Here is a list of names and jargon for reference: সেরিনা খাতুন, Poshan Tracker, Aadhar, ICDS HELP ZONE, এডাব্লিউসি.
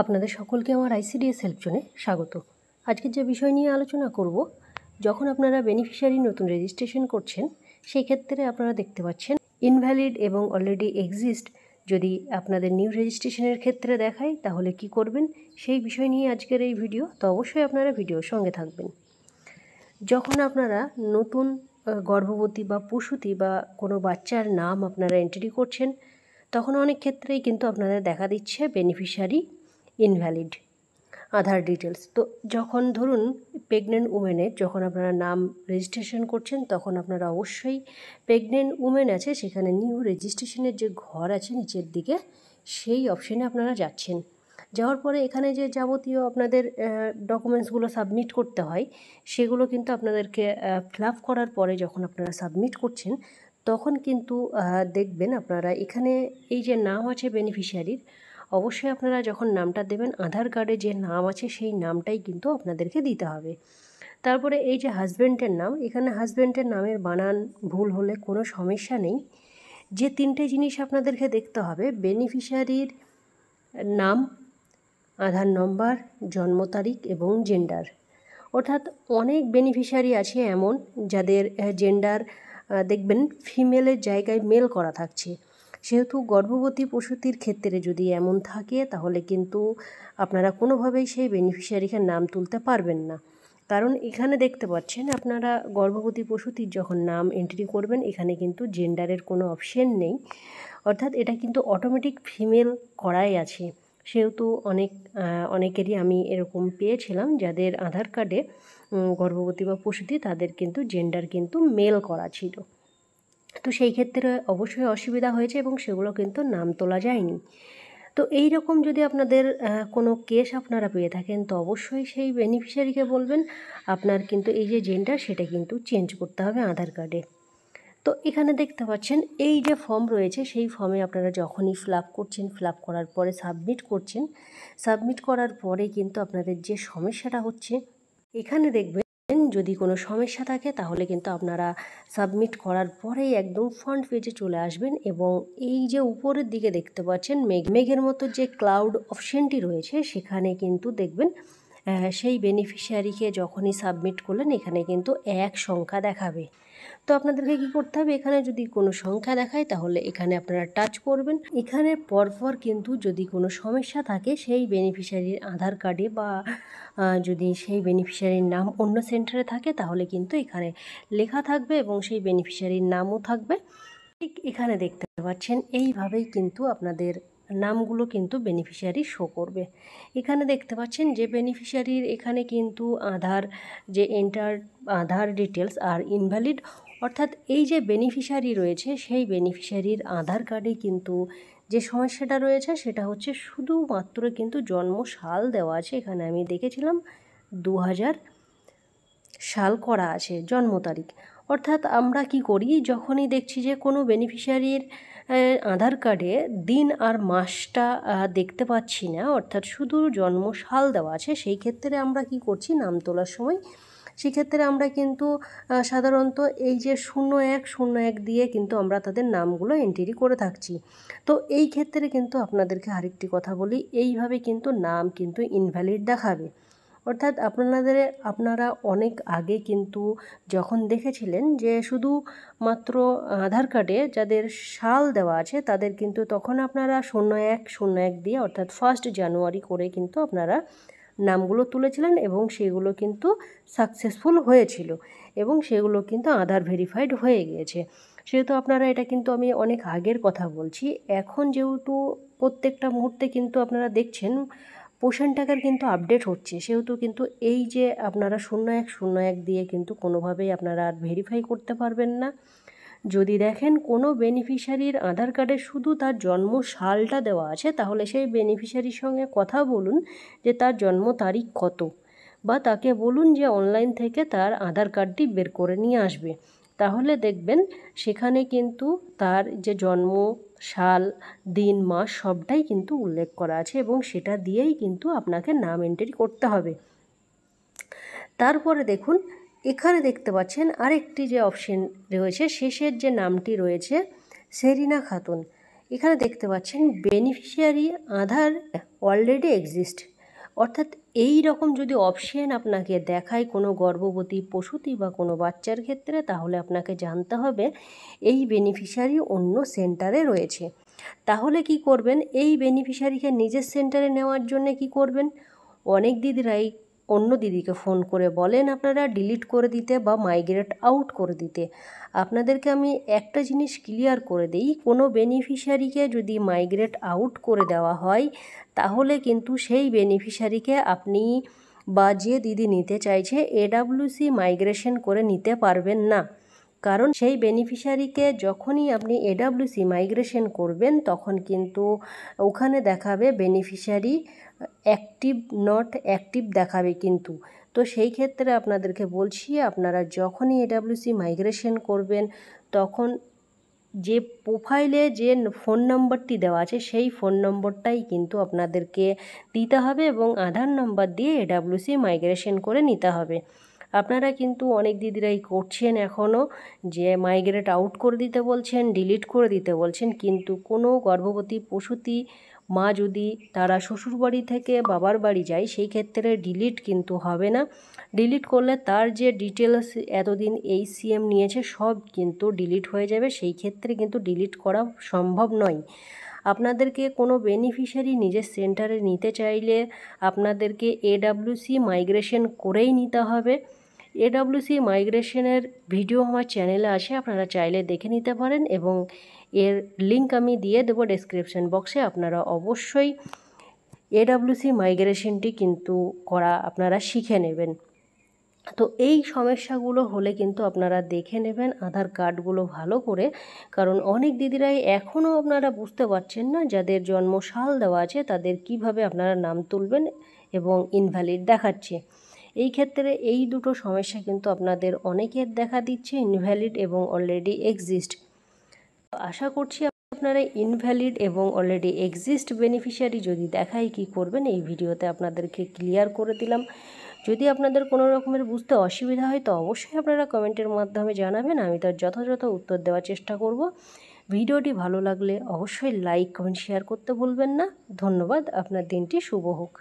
আপনাদের সকলকে আমার আইসিডিএস হেল্প জোনে স্বাগত। আজকের যে বিষয় নিয়ে আলোচনা করব, যখন আপনারা বেনিফিশিয়ারি নতুন রেজিস্ট্রেশন করছেন সেই ক্ষেত্রে আপনারা দেখতে পাচ্ছেন ইনভ্যালিড এবং অলরেডি এক্সিস্ট যদি আপনাদের নিউ রেজিস্ট্রেশনের ক্ষেত্রে দেখায় তাহলে কি করবেন সেই বিষয় নিয়ে আজকের এই ভিডিও। তো অবশ্যই আপনারা ভিডিওর সঙ্গে থাকবেন। যখন আপনারা নতুন গর্ভবতী বা প্রসূতি বা কোনো বাচ্চার নাম আপনারা এন্ট্রি করছেন তখন অনেক ক্ষেত্রেই কিন্তু আপনাদের দেখা দিচ্ছে বেনিফিশিয়ারি ইনভ্যালিড আধার ডিটেলস। তো যখন ধরুন প্রেগনেন্ট উমেনের যখন আপনারা নাম রেজিস্ট্রেশন করছেন তখন আপনারা অবশ্যই প্রেগনেন্ট উমেন আছে সেখানে নিউ রেজিস্ট্রেশনের যে ঘর আছে নিচের দিকে সেই অপশানে আপনারা যাচ্ছেন। যাওয়ার পরে এখানে যে যাবতীয় আপনাদের ডকুমেন্টসগুলো সাবমিট করতে হয় সেগুলো কিন্তু আপনাদেরকে ফিল আপ করার পরে যখন আপনারা সাবমিট করছেন তখন কিন্তু দেখবেন আপনারা এখানে এই যে নাম আছে বেনিফিশিয়ারির, অবশ্যই আপনারা যখন নামটা দেবেন আধার কার্ডে যে নাম আছে সেই নামটাই কিন্তু আপনাদেরকে দিতে হবে। তারপরে এই যে হাজব্যান্ডের নাম, এখানে হাজব্যান্ডের নামের বানান ভুল হলে কোনো সমস্যা নেই। যে তিনটে জিনিস আপনাদেরকে দেখতে হবে, বেনিফিশিয়ারির নাম, আধার নম্বর, জন্ম তারিখ এবং জেন্ডার। অর্থাৎ অনেক বেনিফিশিয়ারি আছে এমন যাদের জেন্ডার দেখবেন ফিমেলের জায়গায় মেল করা থাকছে। সেহেতু গর্ভবতী প্রসূতির ক্ষেত্রে যদি এমন থাকে তাহলে কিন্তু আপনারা কোনোভাবেই সেই বেনিফিশিয়ারিকে নাম তুলতে পারবেন না, কারণ এখানে দেখতে পাচ্ছেন আপনারা গর্ভবতী প্রসূতির যখন নাম এন্ট্রি করবেন এখানে কিন্তু জেন্ডারের কোনো অপশন নেই, অর্থাৎ এটা কিন্তু অটোমেটিক ফিমেল করাই আছে। সেহেতু অনেকেরই আমি এরকম পেয়েছিলাম যাদের আধার কার্ডে গর্ভবতী বা প্রসূতি তাদের কিন্তু জেন্ডার কিন্তু মেল করা ছিল। তো সেই ক্ষেত্রে অবশ্যই অসুবিধা হয়েছে এবং সেগুলো কিন্তু নাম তোলা যায়নি। তো এই রকম যদি আপনাদের কোনো কেস আপনারা পেয়ে থাকেন তো অবশ্যই সেই বেনিফিশিয়ারিকে বলবেন আপনার কিন্তু এই যে জেন্ডার সেটা কিন্তু চেঞ্জ করতে হবে আধার কার্ডে। তো এখানে দেখতে পাচ্ছেন এই যে ফর্ম রয়েছে সেই ফর্মে আপনারা যখনই ফিল আপ করছেন, ফিল আপ করার পরে সাবমিট করছেন, সাবমিট করার পরে কিন্তু আপনাদের যে সমস্যাটা হচ্ছে এখানে দেখবেন যদি কোনো সমস্যা থাকে তাহলে কিন্তু আপনারা সাবমিট করার পরেই একদম ফ্রন্ট পেজে চলে আসবেন এবং এই যে উপরের দিকে দেখতে পাচ্ছেন মেঘের মতো যে ক্লাউড অপশানটি রয়েছে সেখানে কিন্তু দেখবেন সেই বেনিফিশিয়ারিকে যখনই সাবমিট করলেন এখানে কিন্তু এক সংখ্যা দেখাবে। তো আপনাদেরকে কী করতে হবে, এখানে যদি কোনো সংখ্যা দেখায় তাহলে এখানে আপনারা টাচ করবেন। এখানে পরপর কিন্তু যদি কোনো সমস্যা থাকে সেই বেনিফিশিয়ারির আধার কার্ডে বা যদি সেই বেনিফিশিয়ারির নাম অন্য সেন্টারে থাকে তাহলে কিন্তু এখানে লেখা থাকবে এবং সেই বেনিফিশিয়ারির নামও থাকবে। ঠিক এখানে দেখতে পাচ্ছেন এইভাবেই কিন্তু আপনাদের নামগুলো কিন্তু বেনিফিশিয়ারি শো করবে। এখানে দেখতে পাচ্ছেন যে বেনিফিশিয়ারির এখানে কিন্তু আধার যে enter Aadhaar details are invalid, অর্থাৎ এই যে বেনিফিশিয়ারি রয়েছে সেই বেনিফিশিয়ারির আধার কার্ডে কিন্তু যে সমস্যাটা রয়েছে সেটা হচ্ছে শুধুমাত্র কিন্তু জন্ম সাল দেওয়া আছে। এখানে আমি দেখেছিলাম 2000 সাল করা আছে জন্ম তারিখ। অর্থাৎ আমরা কি করি, যখনই দেখছি যে কোনো বেনিফিশিয়ারির আধার কার্ডে দিন আর মাসটা দেখতে পাচ্ছি না, অর্থাৎ শুধু জন্ম সাল দেওয়া আছে, সেই ক্ষেত্রে আমরা কি করছি নাম তোলার সময় সেক্ষেত্রে আমরা কিন্তু সাধারণত এই যে 0101 দিয়ে কিন্তু আমরা তাদের নামগুলো এন্ট্রি করে থাকছি। তো এই ক্ষেত্রে কিন্তু আপনাদেরকে আরেকটি কথা বলি, এইভাবে কিন্তু নাম কিন্তু ইনভ্যালিড দেখাবে। অর্থাৎ আপনারা অনেক আগে কিন্তু যখন দেখেছিলেন যে শুধু মাত্র আধার কার্ডে যাদের সাল দেওয়া আছে তাদের কিন্তু তখন আপনারা 0101 দিয়ে অর্থাৎ 1 জানুয়ারি করে কিন্তু আপনারা নামগুলো তুলেছিলেন এবং সেগুলো কিন্তু সাকসেসফুল হয়েছিল এবং সেগুলো কিন্তু আধার ভেরিফাইড হয়ে গিয়েছে। সেহেতু আপনারা এটা কিন্তু আমি অনেক আগের কথা বলছি। এখন যেহেতু প্রত্যেকটা মুহূর্তে কিন্তু আপনারা দেখছেন PoshanTracker কিন্তু আপডেট হচ্ছে, সেহেতু কিন্তু এই যে আপনারা 0101 দিয়ে কিন্তু কোনোভাবেই আপনারা আর ভেরিফাই করতে পারবেন না। যদি দেখেন কোনো বেনিফিশিয়ারির আধার কার্ডে শুধু তার জন্ম সালটা দেওয়া আছে তাহলে সেই বেনিফিশিয়ারির সঙ্গে কথা বলুন যে তার জন্ম তারিখ কত, বা তাকে বলুন যে অনলাইন থেকে তার আধার কার্ডটি বের করে নিয়ে আসবে। তাহলে দেখবেন সেখানে কিন্তু তার যে জন্ম সাল, দিন, মাস সবটাই কিন্তু উল্লেখ করা আছে এবং সেটা দিয়েই কিন্তু আপনাকে নাম এন্ট্রি করতে হবে। তারপরে দেখুন এখানে দেখতে পাচ্ছেন আরেকটি যে অপশন রয়েছে শেষের যে নামটি রয়েছে সেরিনা খাতুন, এখানে দেখতে পাচ্ছেন বেনিফিশিয়ারি আধার অলরেডি এক্সিস্ট, অর্থাৎ এই রকম যদি অপশন আপনাকে দেখায় কোনো গর্ভবতী প্রসূতি বা কোনো বাচ্চার ক্ষেত্রে, তাহলে আপনাকে জানতে হবে এই বেনিফিশিয়ারি অন্য সেন্টারে রয়েছে। তাহলে কি করবেন, এই বেনিফিশিয়ারিকে নিজের সেন্টারে নেওয়ার জন্য কি করবেন, অনেক দিদিরাই অন্য দিদিকে ফোন করে বলেন আপনারা ডিলিট করে দিতে বা মাইগ্রেট আউট করে দিতে। আপনাদেরকে আমি একটা জিনিস ক্লিয়ার করে দিই, কোনো বেনিফিশিয়ারিকে যদি মাইগ্রেট আউট করে দেওয়া হয় তাহলে কিন্তু সেই বেনিফিশিয়ারিকে আপনি বা যে দিদি নিতে চাইছে এডাব্লিউসি মাইগ্রেশন করে নিতে পারবেন না। কারণ সেই বেনিফিশিয়ারিকে যখনই আপনি এডাব্লিউসি মাইগ্রেশন করবেন তখন কিন্তু ওখানে দেখাবে বেনিফিশিয়ারি অ্যাক্টিভ নট অ্যাক্টিভ দেখাবে কিন্তু। তো সেই ক্ষেত্রে আপনাদেরকে বলছি, আপনারা যখনই এডাব্লিউসি মাইগ্রেশন করবেন তখন যে প্রোফাইলে যে ফোন নম্বরটি দেওয়া আছে সেই ফোন নম্বরটাই কিন্তু আপনাদেরকে দিতে হবে এবং আধার নম্বর দিয়ে এডাব্লিউসি মাইগ্রেশন করে নিতে হবে। আপনারা কিন্তু অনেক দিদিরাই করছেন এখনও, যে মাইগ্রেট আউট করে দিতে বলছেন, ডিলিট করে দিতে বলছেন, কিন্তু কোনো গর্ভবতী প্রসূতি মা যদি তারা শ্বশুরবাড়ি থেকে বাবার বাড়ি যায় সেই ক্ষেত্রে ডিলিট কিন্তু হবে না। ডিলিট করলে তার যে ডিটেলস এতদিন এই সিএম নিয়েছে সব কিন্তু ডিলিট হয়ে যাবে, সেই ক্ষেত্রে কিন্তু ডিলিট করা সম্ভব নয়। আপনাদেরকে কোনো বেনিফিশিয়ারি নিজের সেন্টারে নিতে চাইলে আপনাদেরকে এডাব্লিউসি মাইগ্রেশন করেই নিতে হবে। এডাব্লিউসি মাইগ্রেশনের ভিডিও আমার চ্যানেলে আছে, আপনারা চাইলে দেখে নিতে পারেন এবং এর লিঙ্ক আমি দিয়ে দেবো ডেসক্রিপশন বক্সে। আপনারা অবশ্যই এডাব্লিউসি মাইগ্রেশনটি কিন্তু করা আপনারা শিখে নেবেন। তো এই সমস্যাগুলো হলে কিন্তু আপনারা দেখে নেবেন আধার কার্ডগুলো ভালো করে, কারণ অনেক দিদিরাই এখনও আপনারা বুঝতে পারছেন না যাদের জন্মসাল দেওয়া আছে তাদের কিভাবে আপনারা নাম তুলবেন এবং ইনভ্যালিড দেখাচ্ছে। এই ক্ষেত্রে এই দুটো সমস্যা কিন্তু আপনাদের অনেকের দেখা দিচ্ছে, ইনভ্যালিড এবং অলরেডি এক্সিস্ট। আশা করছি আপনারা ইনভ্যালিড এবং অলরেডি এক্সিস্ট বেনিফিশিয়ারি যদি দেখায় কি করবেন এই ভিডিওতে আপনাদেরকে ক্লিয়ার করে দিলাম। যদি আপনাদের কোনো রকমের বুঝতে অসুবিধা হয় তো অবশ্যই আপনারা কমেন্টের মাধ্যমে জানাবেন, আমি তার যথাযথ উত্তর দেওয়ার চেষ্টা করব। ভিডিওটি ভালো লাগলে অবশ্যই লাইক কমেন্ট শেয়ার করতে ভুলবেন না। ধন্যবাদ, আপনার দিনটি শুভ হোক।